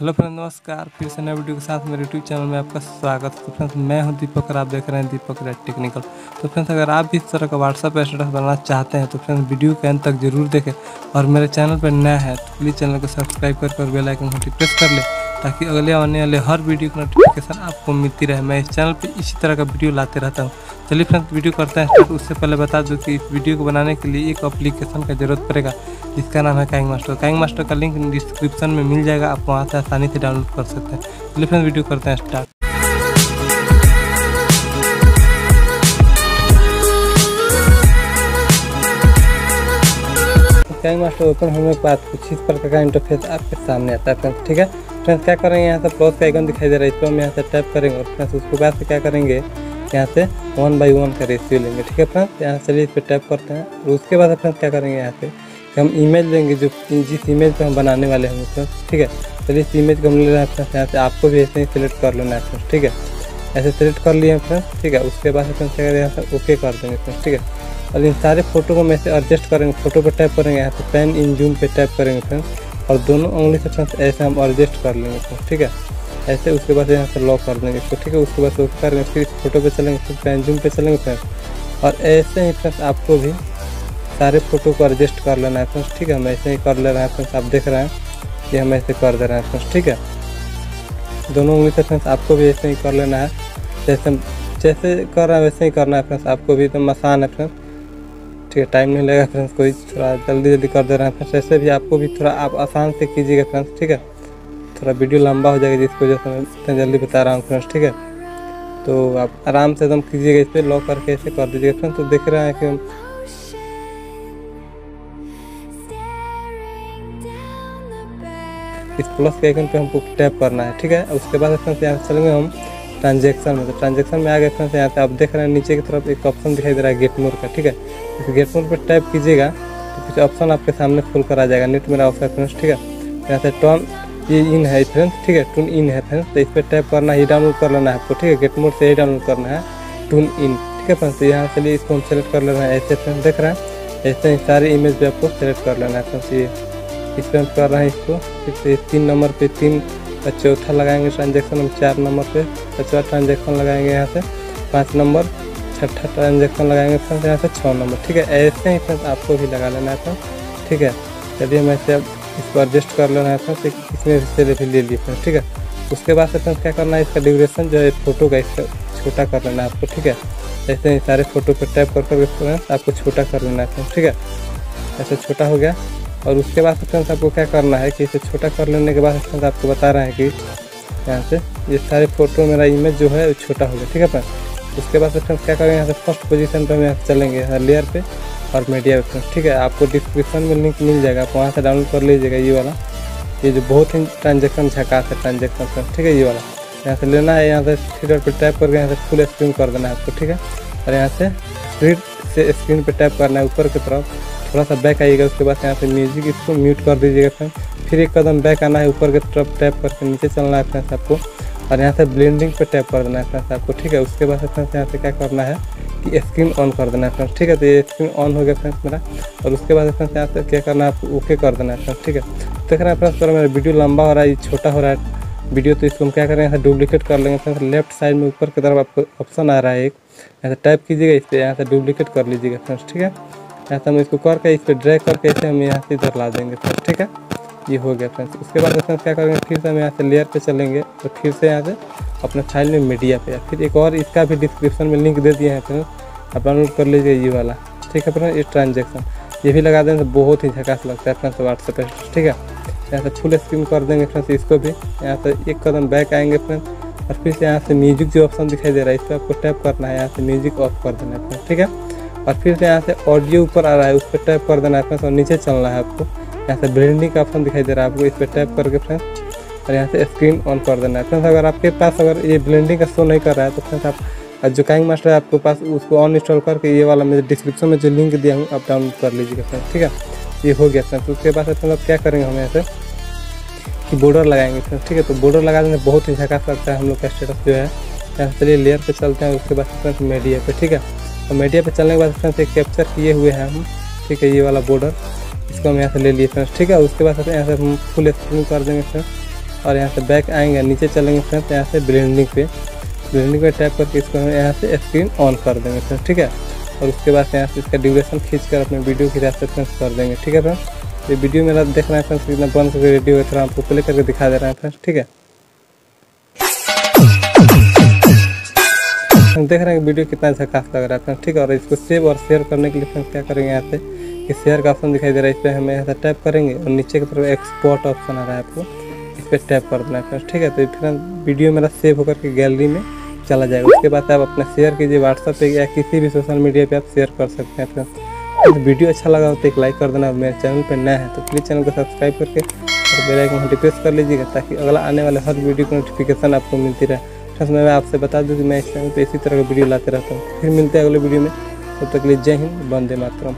Hello friend, नमस्कार। फिर से नए वीडियो के साथ मेरे यूट्यूब चैनल में आपका स्वागत है। तो फ्रेंड्स, मैं हूं दीपक, और आप देख रहे हैं दीपक राज टेक्निकल। तो फ्रेंड्स, अगर आप भी इस तरह का व्हाट्सअप स्टेटस बनाना चाहते हैं तो फ्रेंड्स वीडियो के अंत तक जरूर देखें, और मेरे चैनल पर नया है तो प्लीज़ चैनल को सब्सक्राइब कर बेल आइकन को प्रेस कर लें, ताकि अगले आने वाले हर वीडियो की नोटिफिकेशन आपको मिलती रहे। मैं इस चैनल पर इसी तरह का वीडियो लाते रहता हूँ। चलिए फ्रेंड्स, वीडियो करते हैं। उससे पहले बता दूँ कि इस वीडियो को बनाने के लिए एक एप्लीकेशन का जरूरत पड़ेगा, जिसका नाम है काइम मास्टर। काइम मास्टर का लिंक डिस्क्रिप्शन में मिल जाएगा, आप वहाँ से आसानी से डाउनलोड कर सकते हैं। चलिए फ्रेंड्स, वीडियो करते हैं स्टार्ट। काइम मास्टर ओपन होने के बाद कुछ इस प्रकार का इंटरफेस आपके सामने आता है फ्रेंड्स, ठीक है। फ्रेंड्स, क्या करेंगे, यहाँ से प्लस का आइकन दिखाई दे रहा है, इस पर हम यहाँ से टैप करेंगे, और फ्रेंड्स उसके बाद से क्या करेंगे, यहाँ से 1 बाई 1 का रेशियो लेंगे, ठीक है फ्रेंड्स। यहाँ से चलिए इस पर टैप करते हैं, और उसके बाद फ्रेंड्स क्या करेंगे, यहाँ से हम इमेज लेंगे जो जिस इमेज पर हम बनाने वाले हैं फ्रेंड्स, ठीक है। चलिए इस इमेज को हम ले रहे हैं फ्रेंड्स, यहाँ से आपको भी ऐसे ही सिलेक्ट कर लेना है फ्रेंड्स, ठीक है। ऐसे सेलेक्ट कर लिए फ्रेंड्स, ठीक है। उसके बाद फ्रेंड्स क्या करेंगे, यहाँ से ओके कर देंगे फ्रेंड्स, ठीक है। और इन सारे फ़ोटो को मैं से एडजस्ट करेंगे, फ़ोटो पर टैप करेंगे, यहाँ से पेन इन जूम पे टैप करेंगे फ्रेंड्स, और दोनों उंगली से फ्रेंड्स ऐसे हम एडजस्ट कर लेंगे फ्रेंड्स, ठीक है। ऐसे उसके बाद यहाँ से लॉक कर देंगे इसको, ठीक है। उसके बाद से ओके करेंगे, फिर फोटो पे चलेंगे, फिर पेन जूम पे चलेंगे फ्रेंड्स, और ऐसे ही फ्रेंड्स आपको भी सारे फ़ोटो को एडजस्ट कर लेना है फ्रेंड्स, ठीक है। हम ऐसे ही कर ले रहे हैं फ्रेंड्स, आप देख रहे हैं कि हम ऐसे कर दे रहे हैं फ्रेंड्स, ठीक है। दोनों उंगली से फ्रेंड्स आपको भी ऐसे ही कर लेना है, जैसे कर रहे हैं वैसे ही करना है फ्रेंड्स, आपको भी एकदम आसान है फ्रेंड्स, ठीक है। टाइम नहीं लगेगा फ्रेंड्स, कोई थोड़ा जल्दी कर दे रहे हैं फ्रेंड्स। ऐसे भी आपको भी थोड़ा आप आसान से कीजिएगा फ्रेंड्स, ठीक है। थोड़ा वीडियो लंबा हो जाएगा, जिसको जैसे मैं इतना जल्दी बता रहा हूँ फ्रेंड्स, ठीक है। तो आप आराम से एकदम कीजिएगा, इस पर लॉक करके ऐसे कर दीजिएगा फ्रेंड्स। तो देख रहे हैं कि इस प्लस के आइकन पर हमको टैप करना है, ठीक है। उसके बाद फ्रेंड्स यहाँ से चलेंगे हम ट्रांजेक्शन में। तो ट्रांजेक्शन में आ गए फ्रेंड्स, यहाँ से आप देख रहे हैं नीचे की तरफ एक ऑप्शन दिखाई दे रहा है गेट मोड का, ठीक है। इस गेट मोड पर टाइप कीजिएगा तो कुछ ऑप्शन आपके सामने खुल कर आ जाएगा, नेट मेरा ऑप्शन फ्रेंड्स, ठीक है। यहाँ से टर्न ये इन है फ्रेंड्स, ठीक है, टून इन है फ्रेंड्स। तो इस पर टाइप करना है, डाउनलोड कर लेना है आपको, ठीक है। गेट मोड से ही डाउनलोड करना है टून इन, ठीक है फ्रेंड्स। तो यहाँ से लिए इसको हम सेलेक्ट कर लेना है ऐसे फ्रेंड्स, देख रहे हैं ऐसे ही सारे इमेज भी आपको सेलेक्ट कर लेना है फ्रेंड्स। ये इस पर हम कर रहे हैं इसको 3 नंबर पे 3 और चौथा लगाएंगे ट्रांजेक्शन हम 4 नंबर पे, 5वां ट्रांजेक्शन लगाएंगे यहाँ से 5 नंबर, 6वां ट्रांजेक्शन लगाएंगे फ्रेंड्स यहाँ से 6 नंबर, ठीक है। ऐसे ही फ्रेंड्स आपको भी लगा लेना है फ्रेंड्स, ठीक है। चलिए मैं ऐसे अब इसको एडजस्ट कर लेना है फ्रेंड्स, इसमें सेल्फी ले लिए फ्रेंड्स, ठीक है। उसके बाद से फ्रेंड्स क्या करना है, इसका ड्यूरेशन जो है फोटो का इसका छोटा कर लेना है आपको, ठीक है। ऐसे ही सारे फोटो पर टैप कर करके फ्रेंड्स आपको छोटा कर लेना है फ्रेंड्स, ठीक है। ऐसे छोटा हो गया, और उसके बाद फ्रेंड्स आपको क्या करना है कि इसे छोटा कर लेने के बाद फ्रेंड्स आपको बता रहे हैं कि यहाँ से ये सारे फोटो मेरा इमेज जो है छोटा हो गया, ठीक है फ्रेंड्स। उसके बाद फ्रेंड्स क्या करेंगे, यहाँ से फर्स्ट पोजीशन पर हम यहाँ चलेंगे, यहाँ लेयर पे और मीडिया पे फ्रेंड्स, ठीक है। आपको डिस्क्रिप्शन में लिंक मिल जाएगा, आप वहाँ से डाउनलोड कर लीजिएगा ये वाला, ये जो बहुत ही ट्रांजेक्शन झकास है ट्रांजेक्शन फ्रेंड्स, ठीक है। ये वाला यहाँ से लेना है, यहाँ से थ्रेडर पर टैप करके यहाँ से फुल स्क्रीन कर देना है आपको, ठीक है। और यहाँ से थ्रेड से स्क्रीन पर टैप करना है ऊपर की तरफ, थोड़ा सा बैक आइएगा। उसके बाद यहाँ से म्यूजिक इसको म्यूट कर दीजिएगा फ्रेंड्स, फिर एक कदम बैक आना है, ऊपर के तरफ टैप करके नीचे चलना है फ्रेंड्स आपको, और यहाँ से ब्लेंडिंग पे टैप कर देना है फ्रेंड्स आपको, ठीक है। उसके बाद फ्रेंड्स यहाँ से क्या करना है कि स्क्रीन ऑन कर देना है फ्रेंड्स, ठीक है। तो ये स्क्रीन ऑन हो गया फ्रेंड्स मेरा, और उसके बाद फ्रेंड्स यहाँ से क्या करना है आपको ओके कर देना है फ्रेंड्स, ठीक है। देख रहे हैं फ्रेंड्स, मेरा वीडियो लंबा हो रहा है, छोटा हो रहा है वीडियो, तो इसको हम क्या करें, यहाँ से डुप्लीकेट कर लेंगे फ्रेंड्स। लेफ्ट साइड में ऊपर की तरफ आपको ऑप्शन आ रहा है एक, यहाँ से टाइप कीजिएगा इस पर, यहाँ से डुप्लीकेट कर लीजिएगा फ्रेंड्स, ठीक है। यहाँ से हम इसको करके इस पर ड्रैग करके इसे हम यहाँ से इधर ला देंगे फ्रेंड्स, ठीक है। ये हो गया फ्रेंड्स। उसके बाद फ्रेंड्स क्या करेंगे, फिर से हम यहाँ से लेयर पे चलेंगे, तो फिर से यहाँ से अपना फाइल में मीडिया पे, फिर एक और इसका भी डिस्क्रिप्शन में लिंक दे दिए हैं फ्रेंड्स, आप डाउनलोड कर लीजिए ये वाला, ठीक है फ्रेंड्स। ये ट्रांजेक्शन ये भी लगा देंगे तो बहुत ही झकास लगता है फ्रेंड्स व्हाट्सएप पर, ठीक है। यहाँ से फुल स्क्रीन कर देंगे फ्रेंड्स इसको भी, यहाँ से एक कदम बैक आएंगे फ्रेंड्स, और फिर से यहाँ से म्यूजिक जो ऑप्शन दिखाई दे रहा है इस पर आपको टैप करना है, यहाँ से म्यूजिक ऑफ कर देना है फ्रेंड्स, ठीक है। और फिर से यहाँ से ऑडियो ऊपर आ रहा है, उस पर टैप कर देना है फ्रेंड्स, और नीचे चलना है आपको। यहाँ से ब्लेंडिंग का ऑप्शन दिखाई दे रहा है आपको, इस पर टैप करके फ्रेंड्स, और यहाँ से स्क्रीन ऑन कर देना है फ्रेंड्स। अगर आपके पास अगर ये ब्लेंडिंग का शो नहीं कर रहा है तो फ्रेंड्स आप जो काइम मास्टर है आपके पास, उसको ऑन इंस्टॉल करके ये वाला मेरे डिस्क्रिप्शन में जो लिंक दिया हूँ आप डाउनलोड कर लीजिएगा फ्रेंड्स, ठीक है। ये हो गया फ्रेंड्स। उसके बाद फ्रेंड्स आप क्या करेंगे, हम यहाँ से कि बॉर्डर लगाएंगे फ्रेंड्स, ठीक है। तो बॉर्डर लगा देने बहुत ही झकास लगता है हम लोग का स्टेटस जो है। यहाँ से चलिए लेयर पर चलते हैं, उसके बाद फ्रेंड्स मीडिया पर, ठीक है। और मीडिया पे चलने के बाद फ्रेंड्स एक कैप्चर किए हुए हैं हम, ठीक है। ये वाला बॉर्डर इसको हम यहाँ से ले लिए फ्रेंड्स, ठीक है। उसके बाद यहाँ से हम फुल स्क्रीन कर देंगे फ्रेंड्स, और यहाँ से बैक आएंगे, नीचे चलेंगे फ्रेंड्स, यहाँ से ब्लेंडिंग पे टैप करके इसको हम यहाँ से स्क्रीन ऑन कर देंगे फ्रेंड्स, ठीक है। और उसके बाद यहाँ से इसका ड्यूरेशन खींच कर अपने वीडियो की रास्ते फ्रेंड्स कर देंगे, ठीक है फ्रेंड्स। ये वीडियो मेरा देख रहे हैं फ्रेंड्स कितना बन करके रेडी हुआ, थोड़ा आपको प्ले करके दिखा दे रहा है फ्रेंड्स, ठीक है। देख रहे हैं वीडियो कितना झकास लग रहा है फ्रेंड्स, ठीक है। और इसको सेव और शेयर करने के लिए फ्रेंड्स क्या करेंगे, यहाँ से कि शेयर का ऑप्शन दिखाई दे रहा है, इस पर हमें यहाँ से टैप करेंगे और नीचे की तरफ एक्सपोर्ट ऑप्शन आ रहा है, आपको इस पर टैप कर देना है फ्रेंड्स, ठीक है। तो फिर वीडियो मेरा सेव होकर के गैलरी में चला जाएगा। उसके बाद आप अपना शेयर कीजिए व्हाट्सएप पे या किसी भी सोशल मीडिया पे आप शेयर कर सकते हैं फ्रेंड्स। तो वीडियो अच्छा लगा हो तो एक लाइक कर देना। मेरे चैनल पे नया है तो प्लीज़ चैनल को सब्सक्राइब करके और बेल आइकन को प्रेस कर लीजिएगा, ताकि अगला आने वाले हर वीडियो की नोटिफिकेशन आपको मिलती रहे। फ्रेंड्स मैं आपसे बता दूं कि मैं इस चैनल पर इसी तरह का वीडियो लाते रहता हूँ। फिर मिलते हैं अगले वीडियो में, तब तक के लिए जय हिंद, वंदे मातरम।